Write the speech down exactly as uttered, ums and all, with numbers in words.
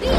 beats.